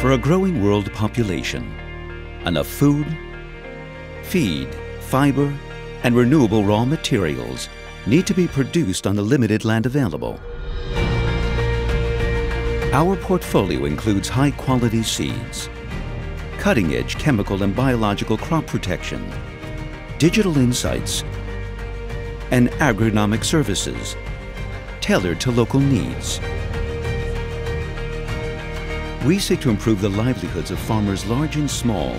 for a growing world population. Enough food, feed, fiber, and renewable raw materials need to be produced on the limited land available. Our portfolio includes high-quality seeds, cutting-edge chemical and biological crop protection, digital insights, and agronomic services tailored to local needs. We seek to improve the livelihoods of farmers large and small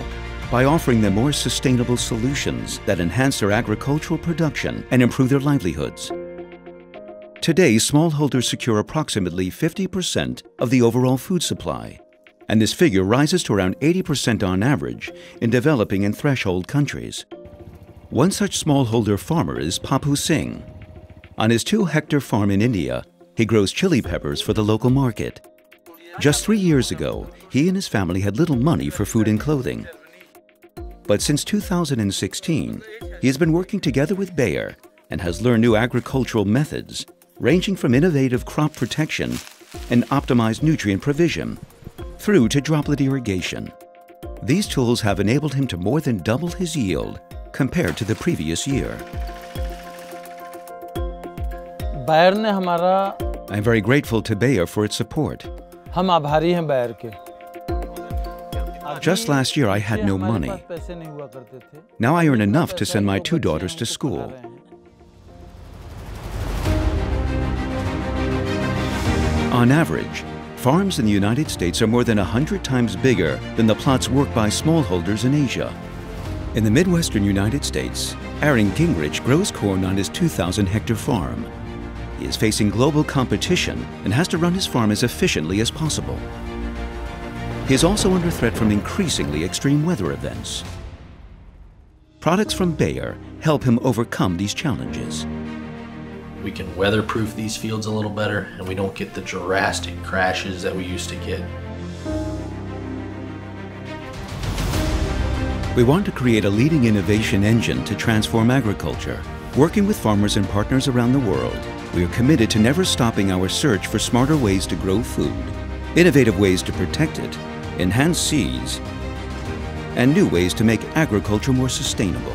by offering them more sustainable solutions that enhance their agricultural production and improve their livelihoods. Today, smallholders secure approximately 50% of the overall food supply, and this figure rises to around 80% on average in developing and threshold countries. One such smallholder farmer is Pappu Singh. On his 2-hectare farm in India, he grows chili peppers for the local market. Just 3 years ago, he and his family had little money for food and clothing. But since 2016, he has been working together with Bayer and has learned new agricultural methods, ranging from innovative crop protection and optimized nutrient provision through to droplet irrigation. These tools have enabled him to more than double his yield compared to the previous year. I'm very grateful to Bayer for its support. Just last year I had no money. Now I earn enough to send my 2 daughters to school. On average, farms in the United States are more than 100 times bigger than the plots worked by smallholders in Asia. In the Midwestern United States, Aaron Gingrich grows corn on his 2,000-hectare farm. He is facing global competition and has to run his farm as efficiently as possible. He is also under threat from increasingly extreme weather events. Products from Bayer help him overcome these challenges. We can weatherproof these fields a little better, and we don't get the drastic crashes that we used to get. We want to create a leading innovation engine to transform agriculture. Working with farmers and partners around the world, we are committed to never stopping our search for smarter ways to grow food, innovative ways to protect it, enhance seeds, and new ways to make agriculture more sustainable.